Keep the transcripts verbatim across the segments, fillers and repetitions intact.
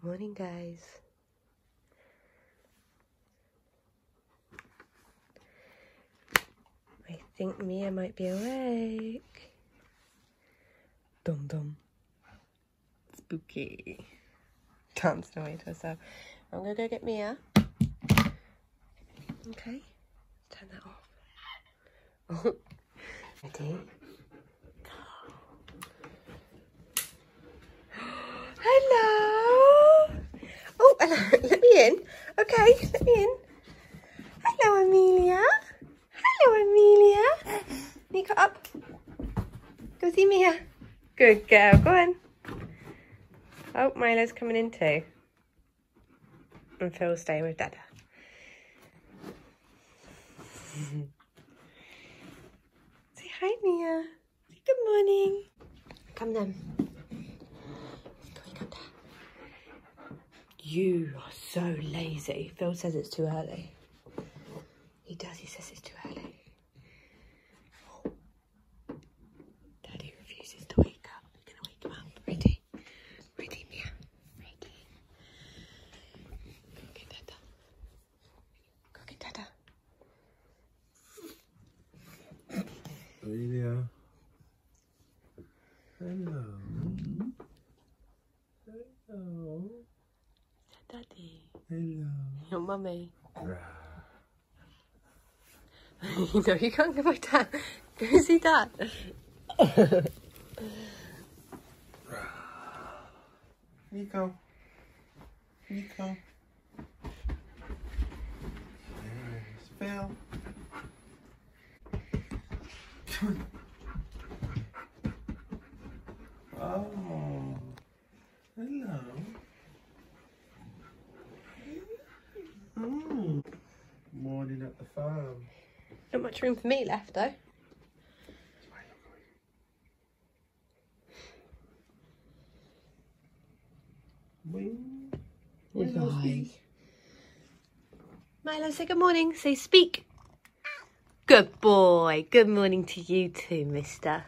Morning, guys. I think Mia might be awake. Dum dum. Spooky. Dancing away to herself. I'm gonna go get Mia. Okay. Turn that off. Oh. Ready? Hello! Oh, hello. Let me in. Okay, let me in. Hello, Amelia. Hello, Amelia. Nico, up. Go see Mia. Good girl. Go on. Oh, Milo's coming in too. And Phil's staying with Dada. Say hi, Mia. Say good morning. Come then. You are so lazy. Phil says it's too early. He does, he says it's too early. Oh. Daddy refuses to wake up. We're gonna wake him up. Ready? Ready, Mia? Ready? Go get Dada. Go get Dada. Amelia. Hello. Hello. Daddy. Hello. Your mummy. No, you can't go like that. Go see Dad. Nico. Nico. There's Phil. Oh. Hello. Mm. Morning at the farm. Not much room for me left though. Wing. Milo, speak. Milo, say good morning. Say speak. Good boy. Good morning to you too, mister.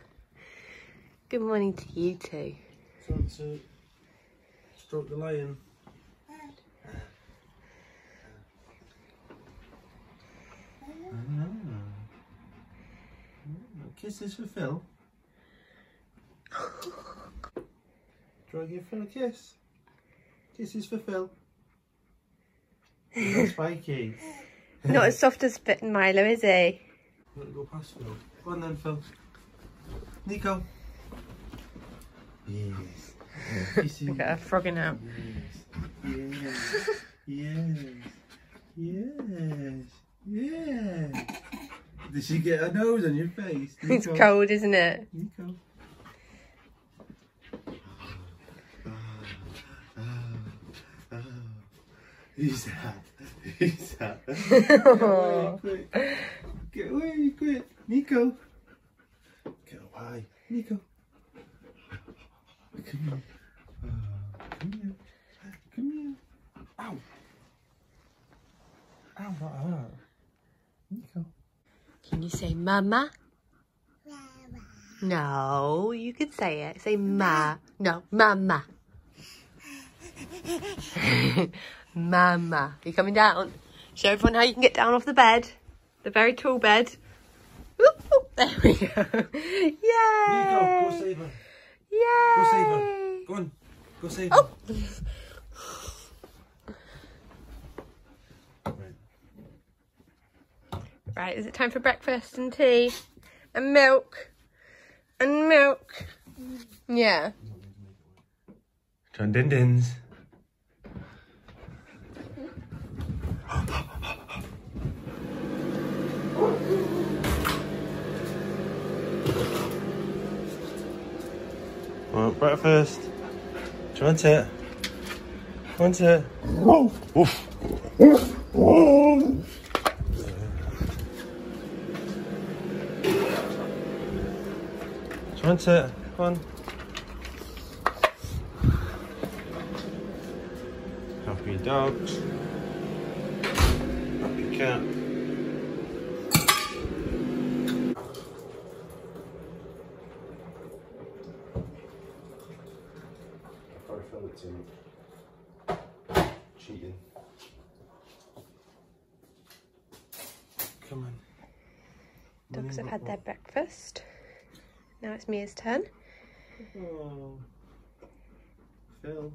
Good morning to you too. Time to stroke the lion. Kisses for Phil. Try and give Phil a kiss. Kisses for Phil. That's spiky. Not as soft as Milo, is he? I'm gonna go past Phil. Go on then, Phil. Nico. Yes. Kisses. I've got a frogging out. Yes. Yes. Yes. Yes. Yes. Did she get her nose on your face? Nico. It's cold, isn't it? Nico. Oh, oh, oh. Who's that? Who's that? Get away, quick. Get away, quick. Nico. Get away. Nico. Come here. Uh, come here. Come here. Ow. Ow, not her. Nico. Can you say mama? Mama. No, you can say it. Say ma. No, mama. Mama. Are you coming down? Show everyone how you can get down off the bed. The very tall bed. Oop, oop. There we go. Yay! Go, go save her. Yay! Go save her. Go on. Go save her. Oh. Right, is it time for breakfast and tea and milk and milk? Yeah. John Din Dins. Want breakfast? Do you want it? Want it? Woof. Woof. Woof. Do you want it? Come on. Up your dogs. Up your cat. I cheating. Come on. Dogs have had their breakfast. Now it's Mia's turn. Oh. Phil.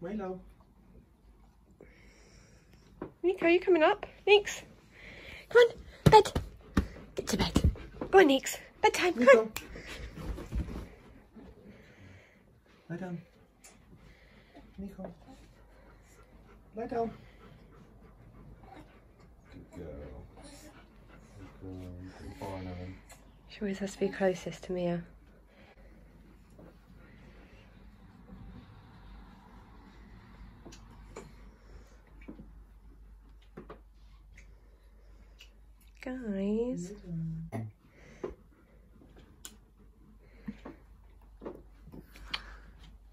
Milo. Nico, are you coming up? Neeks. Come on, bed. Get to bed. Go on, Neeks. Bedtime. Nico. Come on. Lie down. Nico. Lie down. Good girl. Good girl. She always has to be closest to Mia. Guys.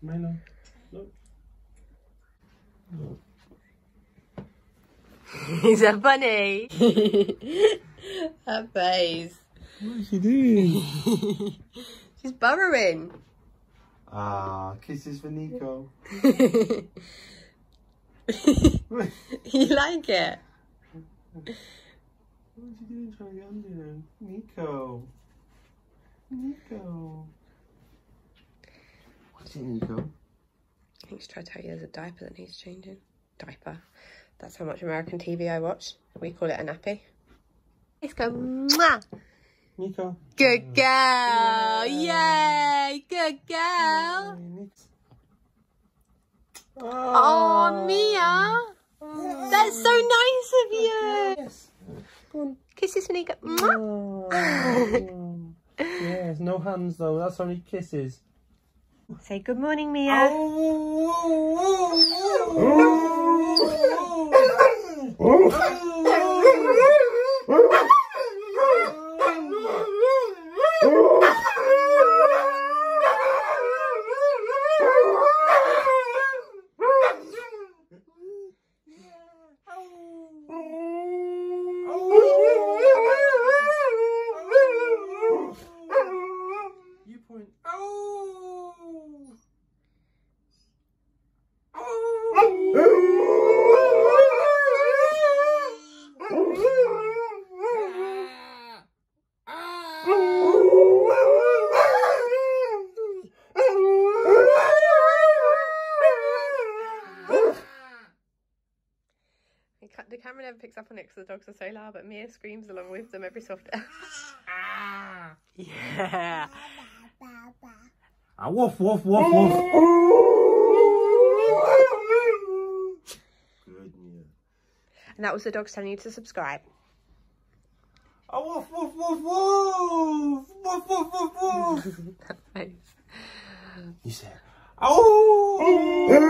Milo, look. He's a bunny. Her face. What is she doing? She's burrowing. Ah, kisses for Nico. You like it? What is she doing trying to get under him? Nico. Nico. What's it, Nico? I think she's trying to tell you there's a diaper that needs changing. Diaper. That's how much American T V I watch. We call it a nappy. Let's go. Mwah. Nico. Good girl. Yay. Good girl. Oh, oh Mia. Oh. That's so nice of you. Yes. Go on. Kisses for Nico. Mwah. Oh. Yes, no hands though. That's only kisses. Say good morning, Mia. You point. The camera never picks up on it because the dogs are so loud, but Mia screams along with them every so often. Yeah. Ah, woof, woof, woof, woof. Good Mia. And that was the dogs telling you to subscribe. Ah, woof, woof, woof, woof. Woof, woof, woof, woof. That face. You said, oh.